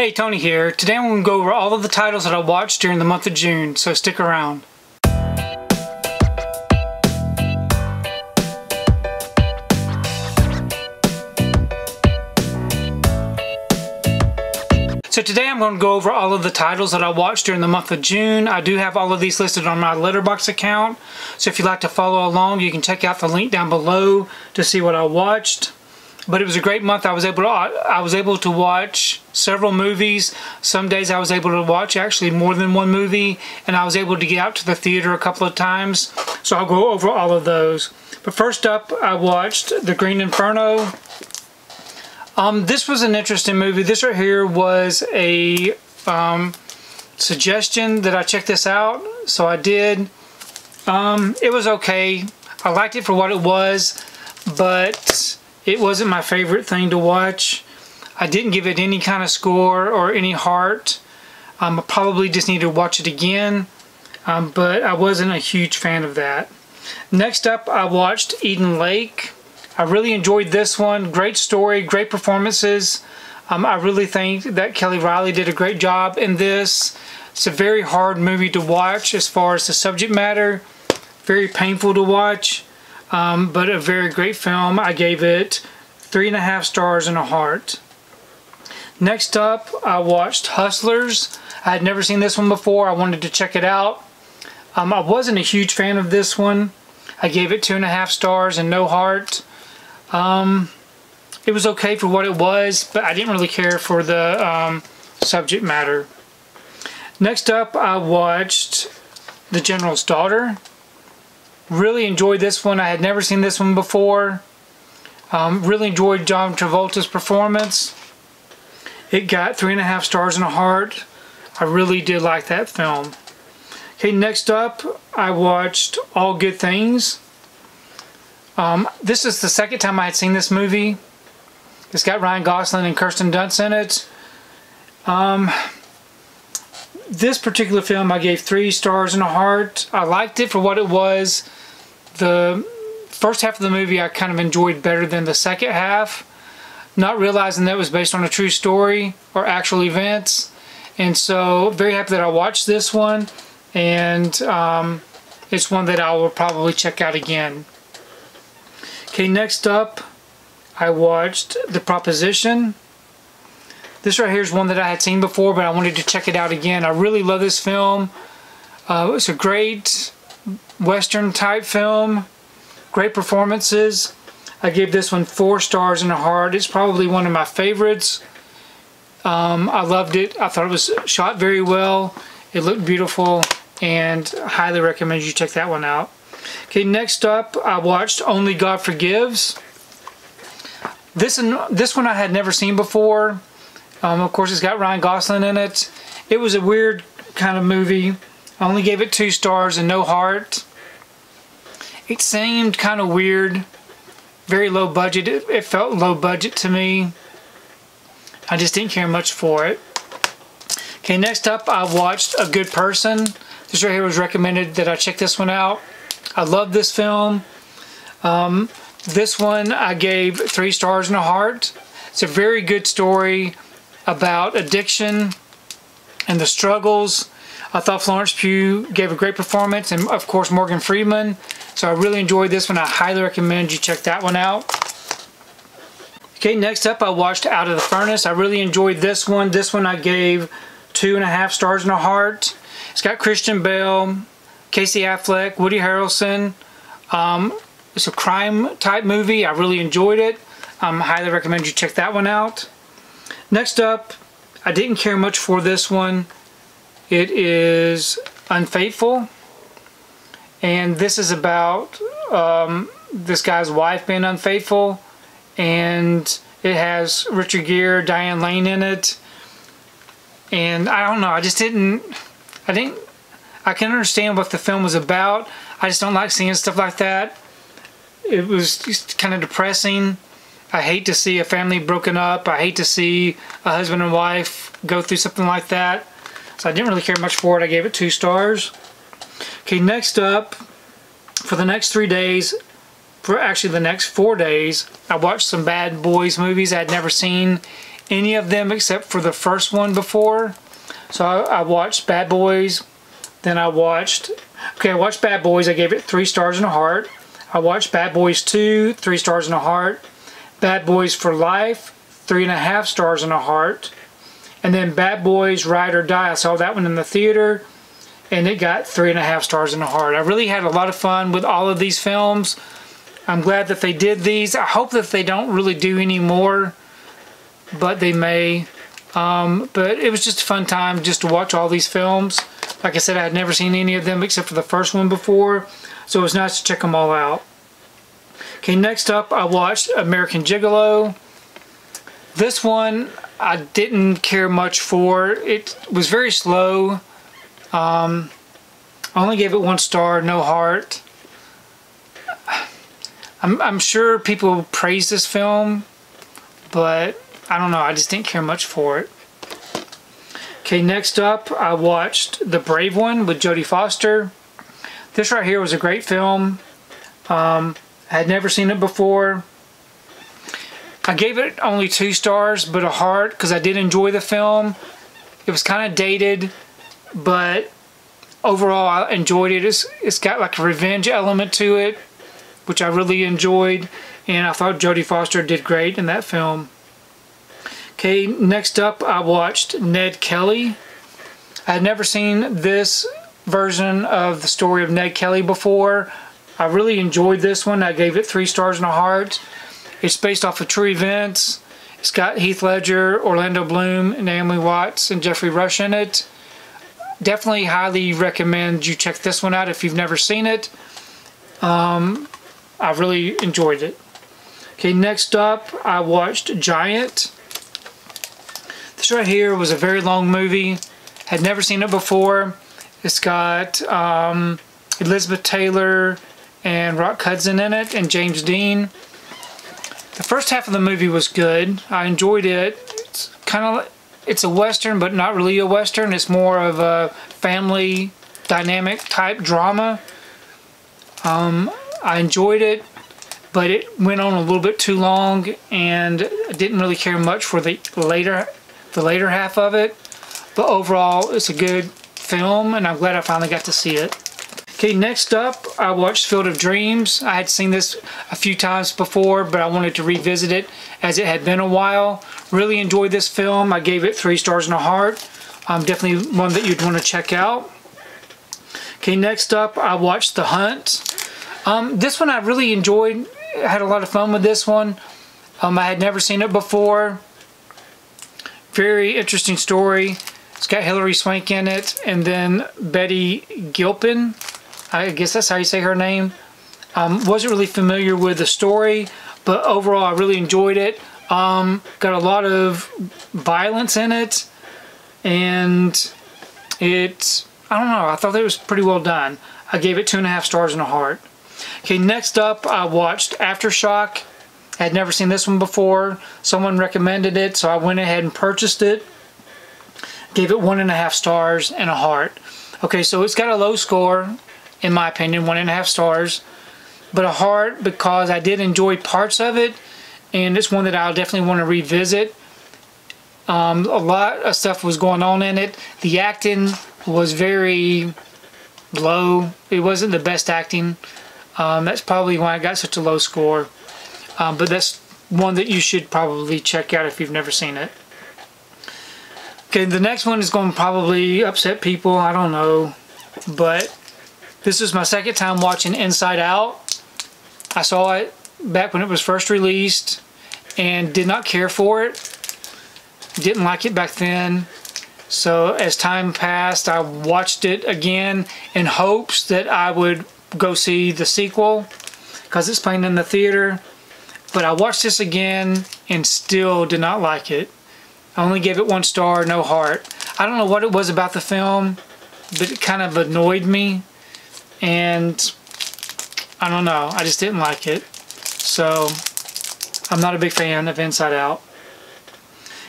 Hey, Tony here. Today I'm going to go over all of the titles that I watched during the month of June, so stick around. So today I'm going to go over all of the titles that I watched during the month of June. I do have all of these listed on my Letterboxd account, so if you'd like to follow along, you can check out the link down below to see what I watched. But it was a great month. I was able to watch several movies. Some days I was able to watch actually more than one movie, and I was able to get out to the theater a couple of times. So I'll go over all of those. But first up, I watched The Green Inferno. This was an interesting movie. This right here was a suggestion that I check this out, so I did. It was okay. I liked it for what it was, but it wasn't my favorite thing to watch. I didn't give it any kind of score or any heart. I probably just need to watch it again, but I wasn't a huge fan of that. Next up, I watched Eden Lake. I really enjoyed this one. Great story, great performances. I really think that Kelly Reilly did a great job in this. It's a very hard movie to watch as far as the subject matter. Very painful to watch. But a very great film. I gave it 3.5 stars and a heart. Next up, I watched Hustlers. I had never seen this one before. I wanted to check it out. I wasn't a huge fan of this one. I gave it 2.5 stars and no heart. It was okay for what it was, but I didn't really care for the subject matter. Next up, I watched The General's Daughter. Really enjoyed this one. I had never seen this one before. Really enjoyed John Travolta's performance. It got 3.5 stars and a heart. I really did like that film. Okay, next up, I watched All Good Things. This is the second time I had seen this movie. It's got Ryan Gosling and Kirsten Dunst in it. This particular film, I gave 3 stars and a heart. I liked it for what it was. The first half of the movie I kind of enjoyed better than the second half, not realizing that it was based on a true story or actual events. And so very happy that I watched this one, and it's one that I will probably check out again. Okay, next up I watched The Proposition. This right here is one that I had seen before, but I wanted to check it out again. I really love this film. It's a great Western type film. Great performances. I gave this one 4 stars and a heart. It's probably one of my favorites. I loved it. I thought it was shot very well. It looked beautiful, and I highly recommend you check that one out. Okay, next up I watched Only God Forgives. This one I had never seen before. Of course, it's got Ryan Gosling in it. It was a weird kind of movie. I only gave it 2 stars and no heart. It seemed kind of weird. Very low budget. It felt low budget to me. I just didn't care much for it. Okay, next up I watched A Good Person. This right here was recommended that I check this one out. I love this film. This one I gave 3 stars and a heart. It's a very good story about addiction and the struggles. I thought Florence Pugh gave a great performance, and of course Morgan Freeman. So I really enjoyed this one. I highly recommend you check that one out. Okay, next up I watched Out of the Furnace. I really enjoyed this one. This one I gave 2.5 stars and a heart. It's got Christian Bale, Casey Affleck, Woody Harrelson. It's a crime type movie. I really enjoyed it. I highly recommend you check that one out. Next up, I didn't care much for this one. It is Unfaithful. And this is about this guy's wife being unfaithful. And it has Richard Gere, Diane Lane in it. And I don't know, I can understand what the film was about. I just don't like seeing stuff like that. It was just kind of depressing. I hate to see a family broken up. I hate to see a husband and wife go through something like that. So I didn't really care much for it. I gave it 2 stars. Okay, next up, for the next 3 days, for actually the next 4 days, I watched some Bad Boys movies I had never seen any of them except for the first one before. So I watched Bad Boys, then I watched Bad Boys. I gave it 3 stars and a heart. I watched Bad Boys 2, 3 stars and a heart. Bad Boys for Life, 3.5 stars and a heart. And then Bad Boys Ride or Die, I saw that one in the theater, and it got 3.5 stars and a heart. I really had a lot of fun with all of these films. I'm glad that they did these. I hope that they don't really do any more, but they may. But it was just a fun time just to watch all these films. Like I said, I had never seen any of them except for the first one before, so it was nice to check them all out. Okay, next up I watched American Gigolo. This one I didn't care much for. It was very slow. I only gave it 1 star, no heart. I'm sure people praise this film, but I don't know, I just didn't care much for it. Okay, next up I watched The Brave One with Jodie Foster. This right here was a great film. I had never seen it before. I gave it only 2 stars but a heart because I did enjoy the film. It was kind of dated, but overall I enjoyed it. It's got like a revenge element to it, which I really enjoyed, and I thought Jodie Foster did great in that film. Okay, next up I watched Ned Kelly. I had never seen this version of the story of Ned Kelly before. I really enjoyed this one. I gave it 3 stars and a heart. It's based off of true events. It's got Heath Ledger, Orlando Bloom, Naomi Watts, and Jeffrey Rush in it. Definitely highly recommend you check this one out if you've never seen it. I really enjoyed it. Okay, next up I watched Giant. This right here was a very long movie. Had never seen it before. It's got Elizabeth Taylor and Rock Hudson in it, and James Dean. The first half of the movie was good. I enjoyed it. It's kind of, it's a Western, but not really a Western. It's more of a family dynamic type drama. I enjoyed it, but it went on a little bit too long, and I didn't really care much for the later half of it. But overall, it's a good film, and I'm glad I finally got to see it. Okay, next up, I watched Field of Dreams. I had seen this a few times before, but I wanted to revisit it as it had been a while. Really enjoyed this film. I gave it 3 stars and a heart. Definitely one that you'd want to check out. Okay, next up, I watched The Hunt. This one I really enjoyed. I had a lot of fun with this one. I had never seen it before. Very interesting story. It's got Hilary Swank in it, and then Betty Gilpin. I guess that's how you say her name. Wasn't really familiar with the story, but overall I really enjoyed it. Got a lot of violence in it, and it's, I don't know, I thought it was pretty well done. I gave it 2.5 stars and a heart. Okay, next up I watched Aftershock. I had never seen this one before. Someone recommended it, so I went ahead and purchased it. Gave it 1.5 stars and a heart. Okay, so it's got a low score, in my opinion, 1.5 stars, but a heart because I did enjoy parts of it, and it's one that I'll definitely want to revisit. A lot of stuff was going on in it. The acting was very low. It wasn't the best acting. That's probably why I got such a low score. But that's one that you should probably check out if you've never seen it. Okay, the next one is going to probably upset people, I don't know, but this is my second time watching Inside Out. I saw it back when it was first released and did not care for it. Didn't like it back then. So as time passed, I watched it again in hopes that I would go see the sequel because it's playing in the theater. But I watched this again and still did not like it. I only gave it 1 star, no heart. I don't know what it was about the film, but it kind of annoyed me. And I don't know, I just didn't like it. So I'm not a big fan of Inside Out.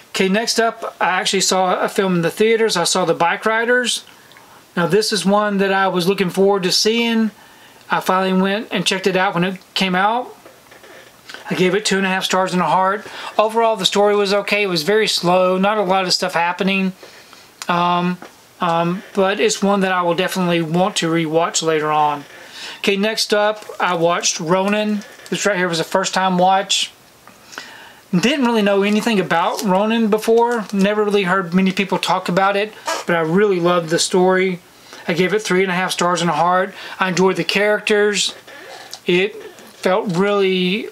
Okay, next up, I actually saw a film in the theaters. I saw The Bike Riders. Now this is one that I was looking forward to seeing. I finally went and checked it out when it came out. I gave it 2.5 stars and a heart. Overall, the story was okay. It was very slow. Not a lot of stuff happening. But it's one that I will definitely want to rewatch later on. Okay, next up, I watched Ronin. This right here was a first-time watch. Didn't really know anything about Ronin before. Never really heard many people talk about it. But I really loved the story. I gave it 3.5 stars and a heart. I enjoyed the characters. It felt really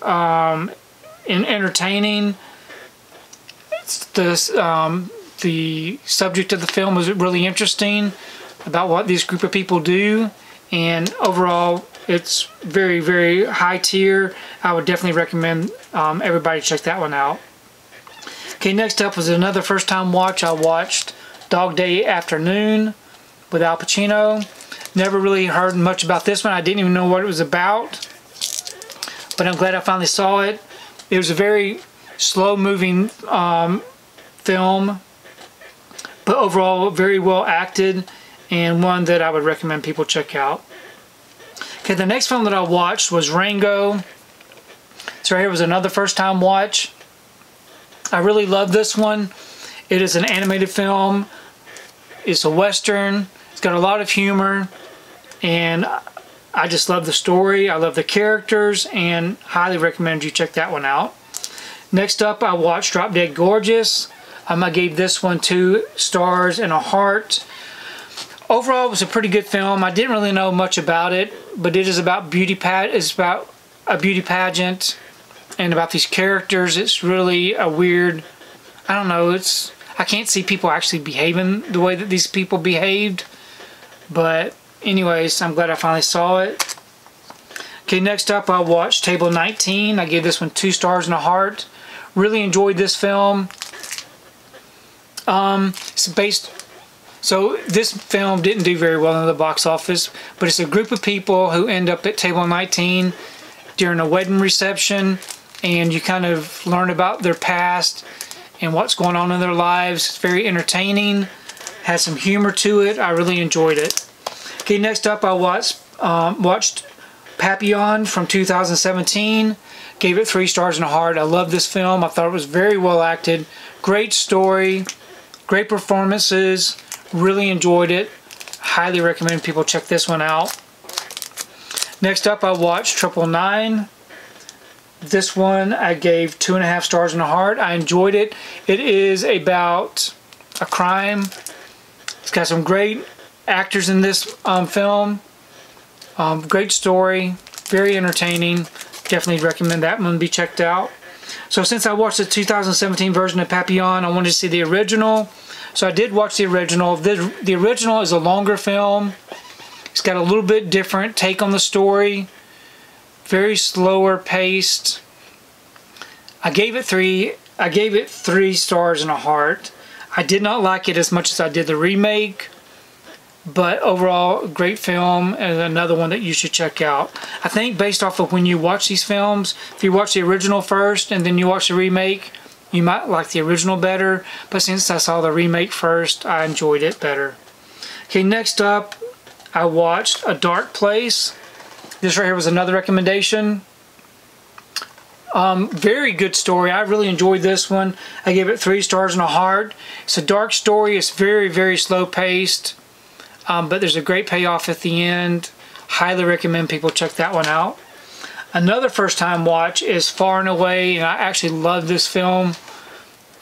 entertaining. The subject of the film was really interesting about what this group of people do, and overall it's very, very high tier. I would definitely recommend everybody check that one out. Okay, next up was another first time watch. I watched Dog Day Afternoon with Al Pacino. Never really heard much about this one. I didn't even know what it was about, but I'm glad I finally saw it. It was a very slow moving film, but overall very well acted, and one that I would recommend people check out. Okay, the next film that I watched was Rango. So right here was another first time watch. I really love this one. It is an animated film. It's a western. It's got a lot of humor, and I just love the story. I love the characters, and highly recommend you check that one out. Next up, I watched Drop Dead Gorgeous. I gave this one 2 stars and a heart. Overall, it was a pretty good film. I didn't really know much about it, but it is about a beauty pageant and about these characters. It's really a weird, I don't know, it's, I can't see people actually behaving the way that these people behaved. But anyways, I'm glad I finally saw it. Okay, next up I watched Table 19. I gave this one 2 stars and a heart. Really enjoyed this film. So this film didn't do very well in the box office, but it's a group of people who end up at Table 19 during a wedding reception, and you kind of learn about their past and what's going on in their lives. It's very entertaining, has some humor to it. I really enjoyed it. Okay, next up I watched Papillon from 2017. Gave it 3 stars and a heart. I love this film. I thought it was very well acted. Great story, great performances. Really enjoyed it. Highly recommend people check this one out. Next up I watched Triple Nine. This one I gave 2.5 stars and a heart. I enjoyed it. It is about a crime. It's got some great actors in this film. Great story. Very entertaining. Definitely recommend that one be checked out. So since I watched the 2017 version of Papillon, I wanted to see the original. So I did watch the original. The original is a longer film. It's got a little bit different take on the story. Very slower paced. I gave it three stars and a heart. I did not like it as much as I did the remake, but overall, great film, and another one that you should check out. I think based off of when you watch these films, if you watch the original first and then you watch the remake, you might like the original better, but since I saw the remake first, I enjoyed it better. Okay, next up, I watched A Dark Place. This right here was another recommendation. Very good story. I really enjoyed this one. I gave it 3 stars and a heart. It's a dark story. It's very, very slow paced. But there's a great payoff at the end. Highly recommend people check that one out. Another first time watch is Far and Away, and I actually love this film.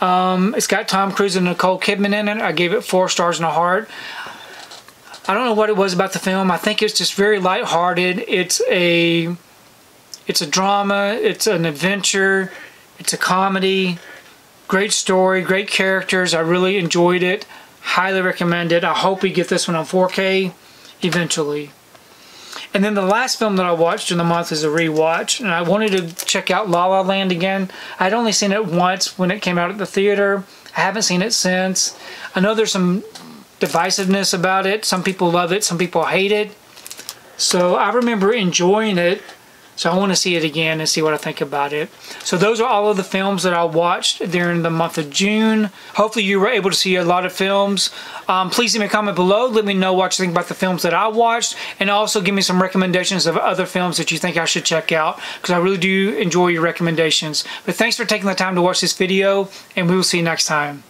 It's got Tom Cruise and Nicole Kidman in it. I gave it 4 stars and a heart. I don't know what it was about the film. I think it's just very lighthearted. It's a drama. It's an adventure. It's a comedy. Great story. Great characters. I really enjoyed it. Highly recommend it. I hope we get this one on 4K eventually. And then the last film that I watched in the month is a rewatch. And I wanted to check out La La Land again. I'd only seen it once when it came out at the theater. I haven't seen it since. I know there's some divisiveness about it. Some people love it, some people hate it. So I remember enjoying it, So I want to see it again and see what I think about it. So those are all of the films that I watched during the month of June. Hopefully you were able to see a lot of films. Please leave me a comment below. Let me know what you think about the films that I watched. And also give me some recommendations of other films that you think I should check out, because I really do enjoy your recommendations. But thanks for taking the time to watch this video, and we will see you next time.